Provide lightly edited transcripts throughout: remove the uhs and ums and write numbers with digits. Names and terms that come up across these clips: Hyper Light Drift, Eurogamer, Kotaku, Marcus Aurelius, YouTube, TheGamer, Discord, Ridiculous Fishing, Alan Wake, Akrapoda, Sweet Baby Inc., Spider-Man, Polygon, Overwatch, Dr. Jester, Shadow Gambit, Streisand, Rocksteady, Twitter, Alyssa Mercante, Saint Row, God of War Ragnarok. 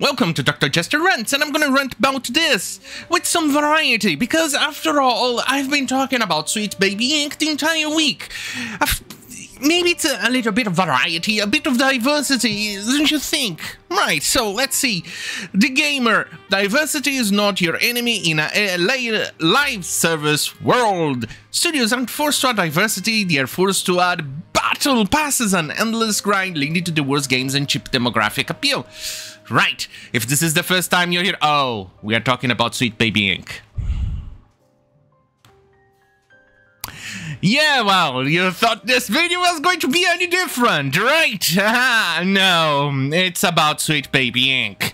Welcome to Dr. Jester Rants, and I'm gonna rant about this with some variety, because after all, I've been talking about Sweet Baby Inc. the entire week. Maybe it's a little bit of variety, a bit of diversity, don't you think? Right, so let's see. TheGamer, diversity is not your enemy in a live service world. Studios aren't forced to add diversity, they are forced to add battle passes and endless grind leading to the worst games and cheap demographic appeal. Right, if this is the first time you're here... Oh, we are talking about Sweet Baby Inc. Yeah, well, you thought this video was going to be any different, right? Haha, no, it's about Sweet Baby Inc.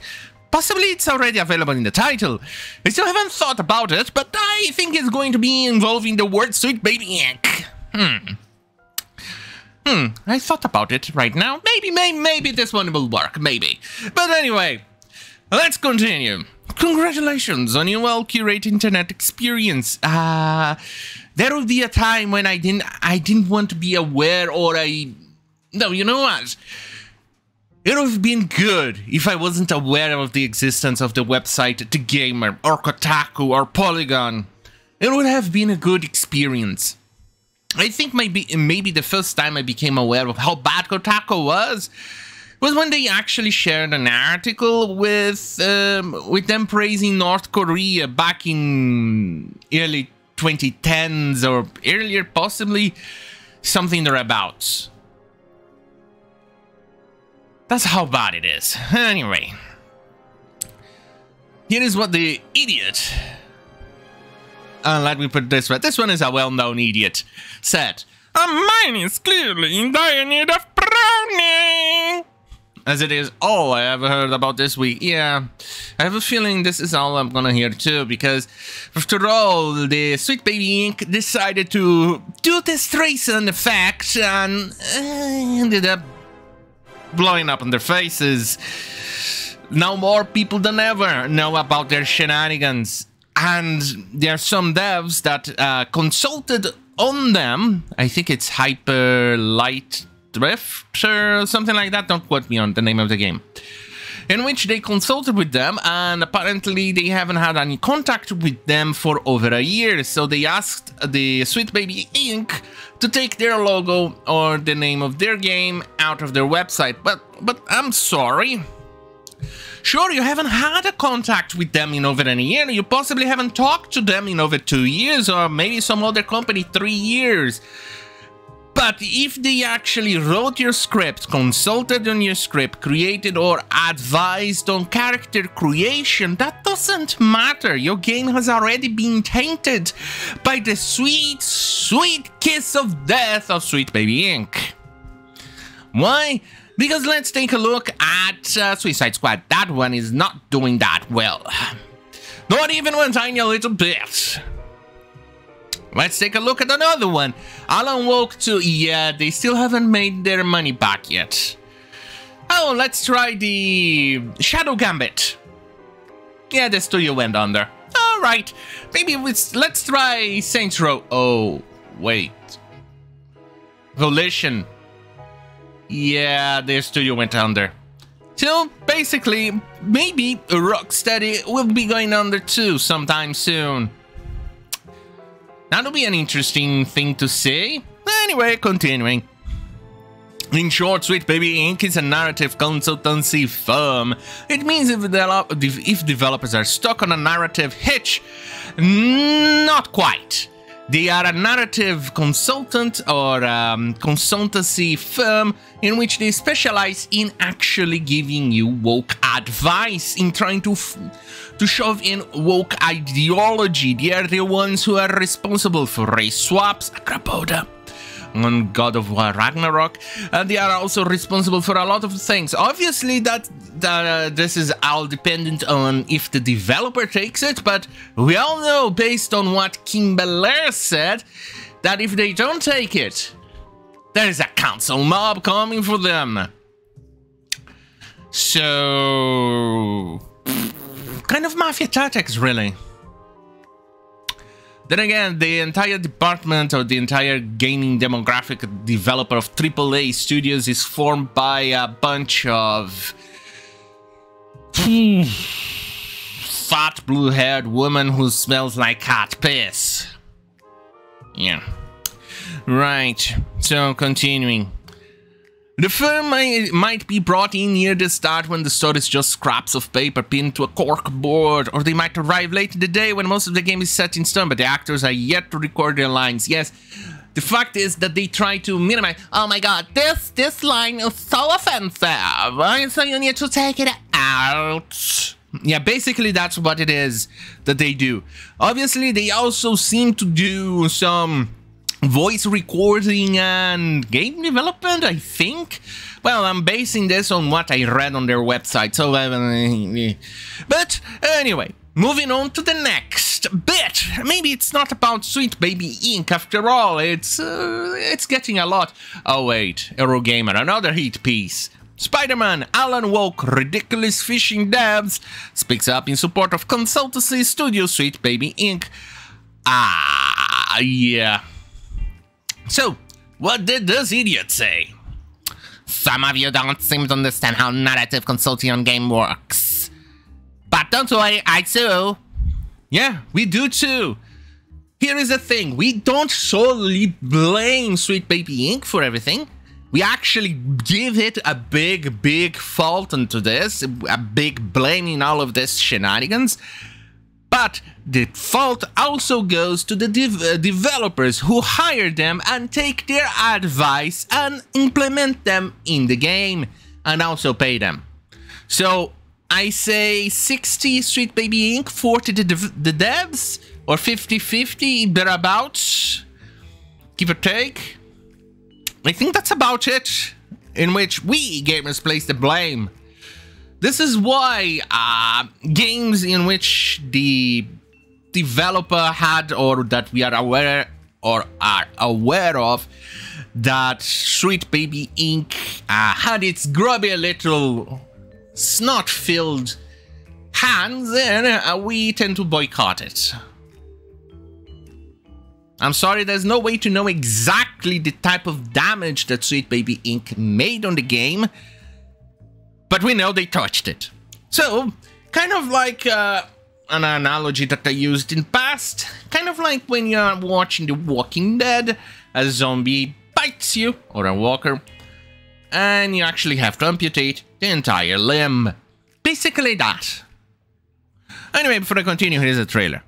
Possibly it's already available in the title. I still haven't thought about it, but I think it's going to be involving the word Sweet Baby Inc. I thought about it right now. Maybe this one will work, maybe. But anyway, let's continue. Congratulations on your well-curated internet experience. There will be a time when I didn't want to be aware, or no, you know what? It would have been good if I wasn't aware of the existence of the website TheGamer, or Kotaku, or Polygon. It would have been a good experience. I think maybe the first time I became aware of how bad Kotaku was when they actually shared an article with them praising North Korea back in early 2010s or earlier, possibly, something thereabouts. That's how bad it is. Anyway, here is what the idiot, let me put it this way, this one is a well-known idiot, said. A mine is clearly in dire need of browning, as it is all I ever heard about this week. Yeah, I have a feeling this is all I'm gonna hear too, because after all, the Sweet Baby Inc. decided to do this Streisand effect and ended up blowing up on their faces. Now more people than ever know about their shenanigans, and there are some devs that consulted on them. I think it's Hyper Light Drift or something like that, don't quote me on the name of the game, in which they consulted with them, and apparently they haven't had any contact with them for over a year, so they asked the Sweet Baby Inc. to take their logo or the name of their game out of their website. But I'm sorry, sure, you haven't had a contact with them in over a year, you possibly haven't talked to them in over 2 years, or maybe some other company 3 years. But if they actually wrote your script, consulted on your script, created or advised on character creation, that doesn't matter. Your game has already been tainted by the sweet, sweet kiss of death of Sweet Baby Inc. Why? Because let's take a look at Suicide Squad. That one is not doing that well. Not even one tiny little bit. Let's take a look at another one. Alan Wake 2. Yeah, they still haven't made their money back yet. Oh, let's try the Shadow Gambit. Yeah, the studio went under. All right, maybe let's try Saint Row. Oh, wait. Volition. Yeah, their studio went under. So basically, maybe Rocksteady will be going under too sometime soon. That'll be an interesting thing to see. Anyway, continuing. In short, Sweet Baby Inc. is a narrative consultancy firm. It means if developers are stuck on a narrative hitch, not quite. They are a narrative consultant or consultancy firm in which they specialize in actually giving you woke advice, in trying to shove in woke ideology. They are the ones who are responsible for race swaps, Akrapoda, on God of War Ragnarok, and they are also responsible for a lot of things. Obviously, this is all dependent on if the developer takes it, but we all know, based on what Kim Belair said, that if they don't take it, there is a council mob coming for them. So... kind of mafia tactics, really. Then again, the entire department or the entire gaming demographic developer of AAA studios is formed by a bunch of Fat blue-haired woman who smells like cat piss. Yeah. Right, so continuing. The film might be brought in near the start when the story is just scraps of paper pinned to a cork board, or they might arrive late in the day when most of the game is set in stone, but the actors are yet to record their lines. Yes, the fact is that they try to minimize, oh my god, this line is so offensive, so you need to take it out. Yeah, basically that's what it is that they do. Obviously, they also seem to do some voice recording and game development, I think. Well, I'm basing this on what I read on their website, so... But, anyway, moving on to the next bit. Maybe it's not about Sweet Baby Inc. after all, it's getting a lot... Oh wait, Eurogamer, another hit piece. Spider-Man, Alan Wake, Ridiculous Fishing devs speaks up in support of consultancy studio Sweet Baby Inc. Ah, yeah. So, what did this idiot say? Some of you don't seem to understand how narrative consulting on game works. But don't worry, I too. Yeah, we do too. Here is the thing, we don't solely blame Sweet Baby Inc. for everything. We actually give it a big fault into this, a big blame in all of this shenanigans. But the fault also goes to the developers who hire them and take their advice and implement them in the game and also pay them. So I say 60 Sweet Baby Inc., 40 the devs, or 50-50 thereabouts, give or take. I think that's about it, in which we gamers place the blame. This is why games in which the developer had, or that we are aware or are aware of, that Sweet Baby Inc. Had its grubby little snot-filled hands, and we tend to boycott it. I'm sorry, there's no way to know exactly the type of damage that Sweet Baby Inc. made on the game, but we know they touched it. So, kind of like an analogy that I used in past, kind of like when you're watching The Walking Dead, a zombie bites you, or a walker, and you actually have to amputate the entire limb. Basically that. Anyway, before I continue, here's a trailer.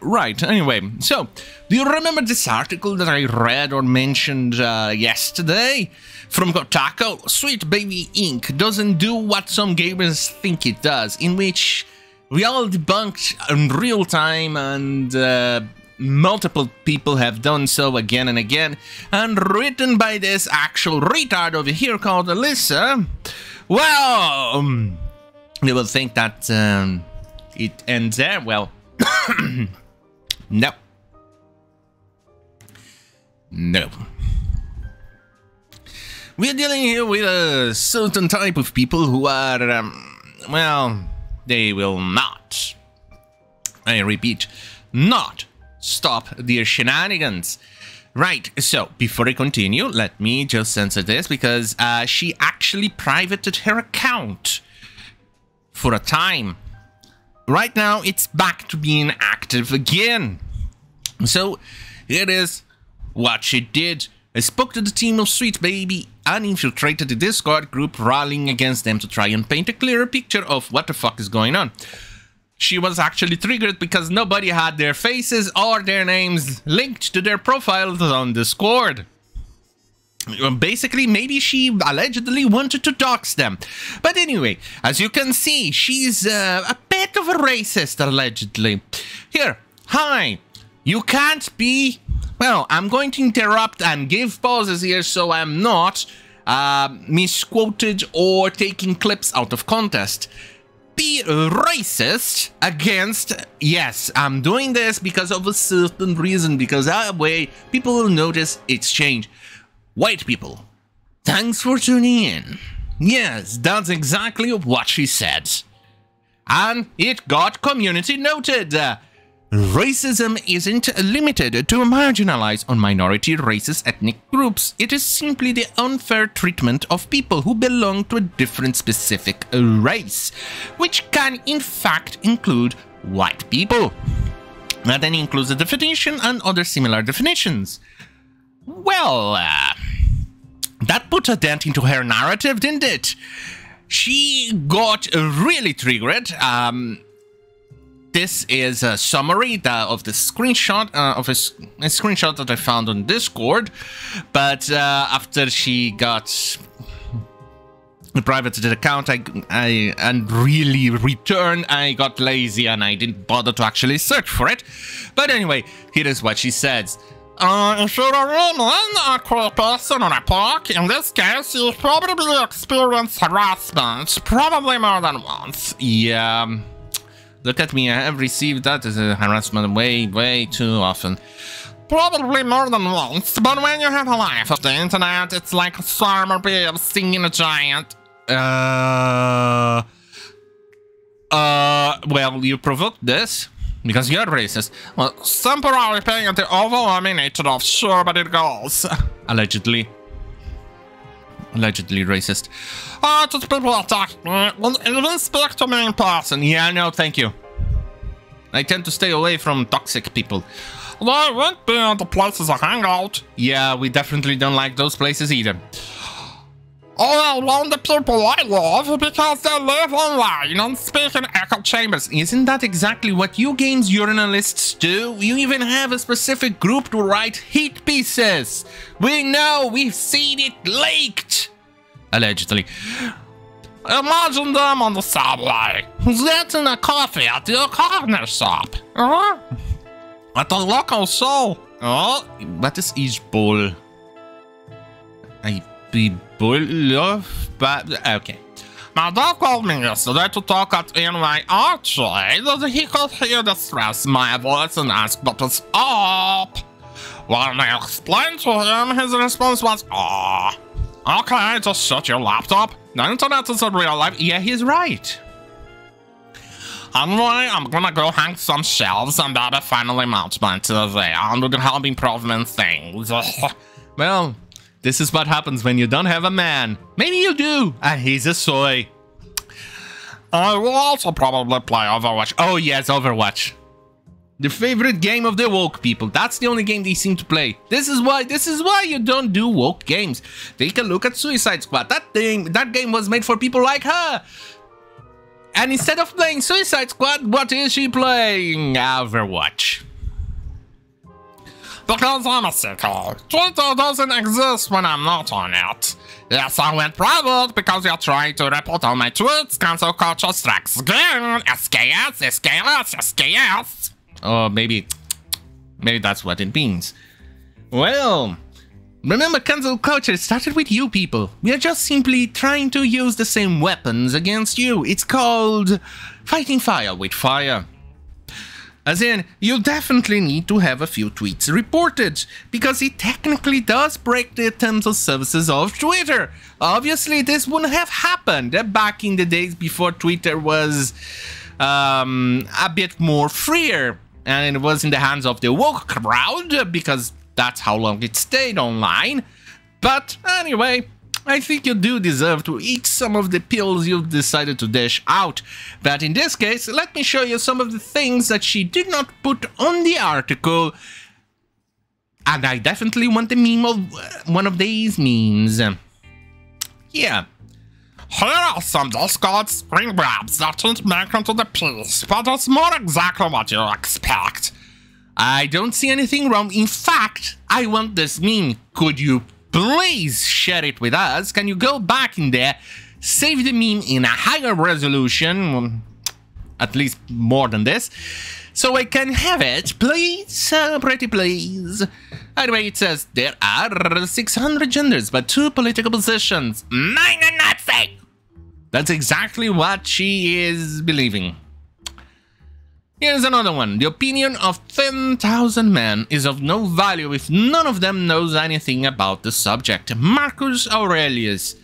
Right, anyway, so, do you remember this article that I read or mentioned yesterday? From Kotaku, Sweet Baby Inc. doesn't do what some gamers think it does, in which we all debunked in real time, and multiple people have done so again and again, and written by this actual retard over here called Alyssa. Well, you will think that it ends there, well... No. We're dealing here with a certain type of people who are well, they will not, I repeat, not stop their shenanigans. Right, so before I continue, let me just censor this because she actually privated her account for a time. Right now, it's back to being active again. So, here is what she did. I spoke to the team of Sweet Baby and infiltrated the Discord group, rallying against them to try and paint a clearer picture of what the fuck is going on. She was actually triggered because nobody had their faces or their names linked to their profiles on Discord. Basically, maybe she allegedly wanted to dox them. But anyway, as you can see, she's a bit of a racist, allegedly. Here, hi. You can't be... Well, I'm going to interrupt and give pauses here so I'm not misquoted or taking clips out of context. Be racist against... Yes, I'm doing this because of a certain reason, because that way people will notice it's changed. White people, thanks for tuning in. Yes, that's exactly what she said. And it got community noted. Racism isn't limited to marginalized or minority racist ethnic groups. It is simply the unfair treatment of people who belong to a different specific race, which can in fact include white people. That then includes the definition and other similar definitions. Well, that put a dent into her narrative, didn't it? She got really triggered. This is a summary of the screenshot of a screenshot that I found on Discord. But after she got privated the account, I got lazy and I didn't bother to actually search for it. But anyway, here is what she says. If you're a woman or queer person on a park, in this case, you'll probably experience harassment, probably more than once. Yeah, look at me, I have received that as a harassment way too often. Probably more than once, but when you have a life of the internet, it's like a summer of seeing a giant. Well, you provoked this. Because you're racist. Well, temporarily paying the overwhelming nature of sure, but it goes. Allegedly. Allegedly racist. Oh, just people attack me. Well, even speak to me in person. Yeah, no, thank you. I tend to stay away from toxic people. Well, I won't be at the places I hang out. Yeah, we definitely don't like those places either. All around the people I love because they live online and speak in echo chambers. Isn't that exactly what you games journalists do? You even have a specific group to write hate pieces. We know, we've seen it leaked. Allegedly. Imagine them on the subway, getting a coffee at your corner shop. At the local show. Oh, what is each bowl? Okay. My dad called me yesterday to talk at in my archway that he could hear the stress in my voice and asked what was up. When I explained to him, his response was, "Ah, oh, okay, just shut your laptop. The internet isn't real life." Yeah, he's right. Anyway, I'm gonna go hang some shelves and that'll finally mount my TV and we can help improvement things. Well, this is what happens when you don't have a man. Maybe you do, and he's a soy. I will also probably play Overwatch. Oh yes, Overwatch. The favorite game of the woke people. That's the only game they seem to play. This is why you don't do woke games. Take a look at Suicide Squad. That game was made for people like her. And instead of playing Suicide Squad, what is she playing? Overwatch. Because I'm a sicko. Twitter doesn't exist when I'm not on it. Yes, I went private because you're trying to report all my tweets. Cancel culture strikes again. SKS, SKS, SKS. Oh, maybe that's what it means. Well, remember, cancel culture started with you people. We are just simply trying to use the same weapons against you. It's called fighting fire with fire. As in, you definitely need to have a few tweets reported, because he technically does break the terms of services of Twitter. Obviously, this wouldn't have happened back in the days before Twitter was a bit more freer, and it was in the hands of the woke crowd, because that's how long it stayed online. But anyway, I think you do deserve to eat some of the pills you've decided to dish out. But in this case, let me show you some of the things that she did not put on the article. And I definitely want the meme of one of these memes. Yeah. Here are some discard spring grabs that don't make into the piece, but it's more exactly what you expect. I don't see anything wrong. In fact, I want this meme. Could you please share it with us? Can you go back in there, save the meme in a higher resolution, at least more than this, so I can have it, please? Pretty please. Anyway, it says there are 600 genders but 2 political positions. Mine are not fake. That's exactly what she is believing. Here's another one. The opinion of 10,000 men is of no value if none of them knows anything about the subject. Marcus Aurelius.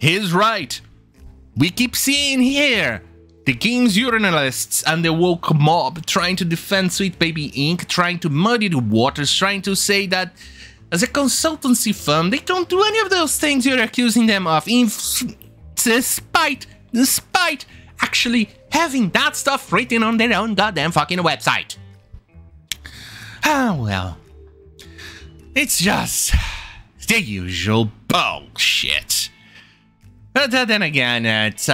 He's right. We keep seeing here the game's journalists and the woke mob trying to defend Sweet Baby Inc., trying to muddy the waters, trying to say that as a consultancy firm, they don't do any of those things you're accusing them of, despite actually having that stuff written on their own goddamn fucking website. Ah, well. It's just the usual bullshit. But then again, it's,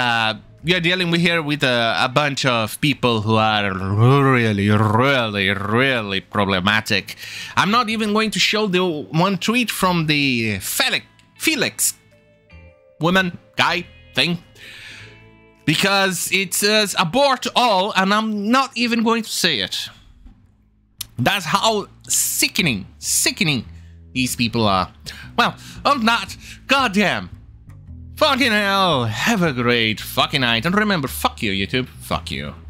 you're dealing with here with a bunch of people who are really, really, really problematic. I'm not even going to show the one tweet from the Felix woman, guy, thing, because it says abort all, and I'm not even going to say it. That's how sickening these people are. Well, I'm not. Goddamn. Fucking hell. Have a great fucking night. And remember, fuck you, YouTube. Fuck you.